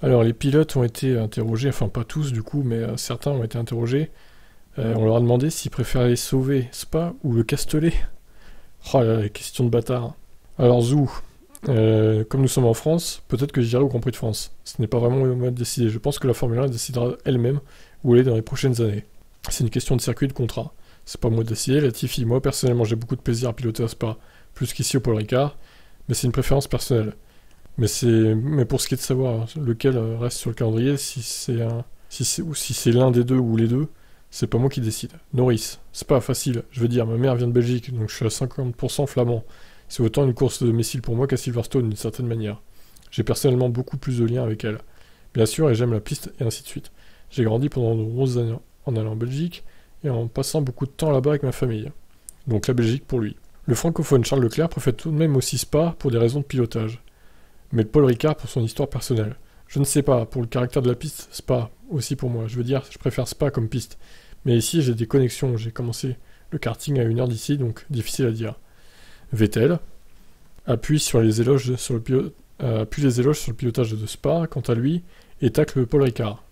Alors les pilotes ont été interrogés, enfin pas tous du coup, mais certains ont été interrogés. On leur a demandé s'ils préféraient sauver Spa ou le Castellet. Oh là là, question de bâtard. Alors Zou, comme nous sommes en France, peut-être que j'irai au Grand Prix de France. Ce n'est pas vraiment moi de décider, je pense que la Formule 1 décidera elle-même où elle est dans les prochaines années. C'est une question de circuit et de contrat. C'est pas moi de décider, la Tifi. Moi personnellement j'ai beaucoup de plaisir à piloter à Spa, plus qu'ici au Paul Ricard, mais c'est une préférence personnelle. Mais pour ce qui est de savoir lequel reste sur le calendrier, si c'est l'un des deux ou les deux, c'est pas moi qui décide. Norris, c'est pas facile, je veux dire, ma mère vient de Belgique, donc je suis à 50% flamand. C'est autant une course de domicile pour moi qu'à Silverstone, d'une certaine manière. J'ai personnellement beaucoup plus de liens avec elle. Bien sûr, et j'aime la piste, et ainsi de suite. J'ai grandi pendant de nombreuses années en allant en Belgique, et en passant beaucoup de temps là-bas avec ma famille. Donc la Belgique pour lui. Le francophone Charles Leclerc préfère tout de même aussi Spa pour des raisons de pilotage. Mais Paul Ricard pour son histoire personnelle. Je ne sais pas, pour le caractère de la piste, Spa, aussi pour moi. Je veux dire, je préfère Spa comme piste. Mais ici, j'ai des connexions. J'ai commencé le karting à 1 heure d'ici, donc difficile à dire. Vettel appuie les éloges sur le pilotage de Spa, quant à lui, et tacle Paul Ricard.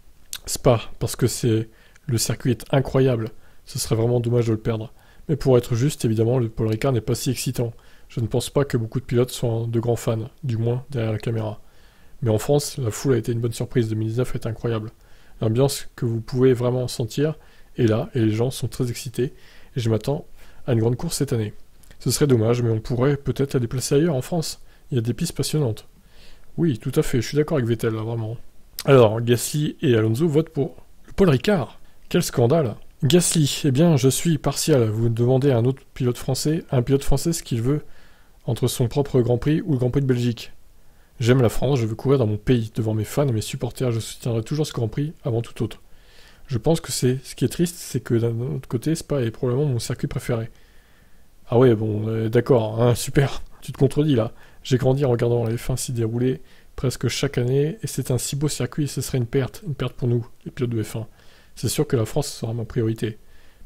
Spa, parce que le circuit est incroyable. Ce serait vraiment dommage de le perdre. Mais pour être juste, évidemment, le Paul Ricard n'est pas si excitant. Je ne pense pas que beaucoup de pilotes soient de grands fans, du moins derrière la caméra. Mais en France, la foule a été une bonne surprise, 2019 est incroyable. L'ambiance que vous pouvez vraiment sentir est là, et les gens sont très excités, et je m'attends à une grande course cette année. Ce serait dommage, mais on pourrait peut-être la déplacer ailleurs en France. Il y a des pistes passionnantes. Oui, tout à fait, je suis d'accord avec Vettel, là, vraiment. Alors, Gasly et Alonso votent pour le Paul Ricard. Quel scandale! Gasly, eh bien, je suis partial. Vous demandez à un pilote français ce qu'il veut entre son propre Grand Prix ou le Grand Prix de Belgique. J'aime la France, je veux courir dans mon pays, devant mes fans et mes supporters, je soutiendrai toujours ce Grand Prix avant tout autre. Je pense que ce qui est triste, c'est que d'un autre côté, Spa est probablement mon circuit préféré. Ah ouais, bon, d'accord, hein, super, tu te contredis là. J'ai grandi en regardant les F1 s'y dérouler presque chaque année, et c'est un si beau circuit, et ce serait une perte pour nous, les pilotes de F1. C'est sûr que la France sera ma priorité,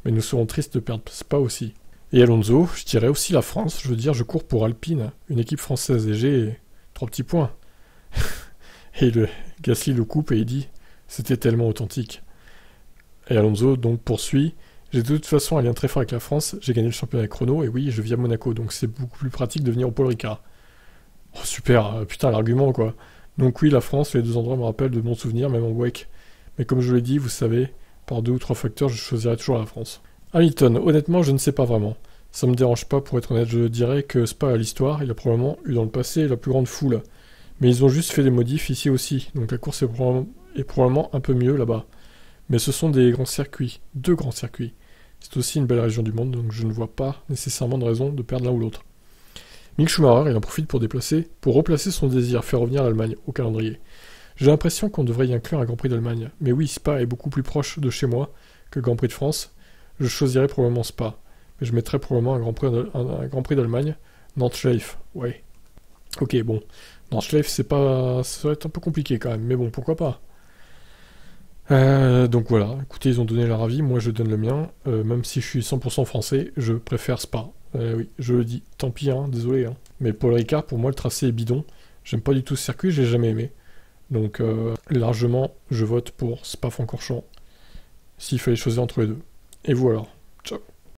mais nous serons tristes de perdre Spa aussi. Et Alonso, je dirais aussi la France, je veux dire, je cours pour Alpine, une équipe française, et j'ai 3 petits points. Et Gasly le coupe et il dit, c'était tellement authentique. Et Alonso donc poursuit, j'ai de toute façon un lien très fort avec la France, j'ai gagné le championnat avec Renault, et oui, je vis à Monaco, donc c'est beaucoup plus pratique de venir au Paul Ricard. Oh super, putain l'argument quoi. Donc oui, la France, les deux endroits me rappellent de bons souvenirs, même en WEC. Mais comme je l'ai dit, vous savez, par 2 ou 3 facteurs, je choisirai toujours la France. Hamilton, honnêtement, je ne sais pas vraiment. Ça me dérange pas, pour être honnête, je dirais que Spa a l'histoire, il a probablement eu dans le passé la plus grande foule. Mais ils ont juste fait des modifs ici aussi, donc la course est probablement un peu mieux là-bas. Mais ce sont des grands circuits, 2 grands circuits. C'est aussi une belle région du monde, donc je ne vois pas nécessairement de raison de perdre l'un ou l'autre. Mick Schumacher, il en profite pour replacer son désir, faire revenir l'Allemagne au calendrier. J'ai l'impression qu'on devrait y inclure un Grand Prix d'Allemagne, mais oui, Spa est beaucoup plus proche de chez moi que Grand Prix de France. Je choisirais probablement Spa, mais je mettrais probablement un Grand Prix d'Allemagne, Nordschleife, ouais. Ok, bon, Nordschleife, c'est pas... ça va être un peu compliqué quand même, mais bon, pourquoi pas. Donc voilà, écoutez, ils ont donné leur avis, moi je donne le mien, même si je suis 100% français, je préfère Spa. Oui, je le dis, tant pis, hein, désolé, hein. Mais Paul Ricard, pour moi, le tracé est bidon, j'aime pas du tout ce circuit, j'ai jamais aimé. Donc largement, je vote pour Spa Francorchamps, s'il fallait choisir entre les deux. Et vous alors, ciao.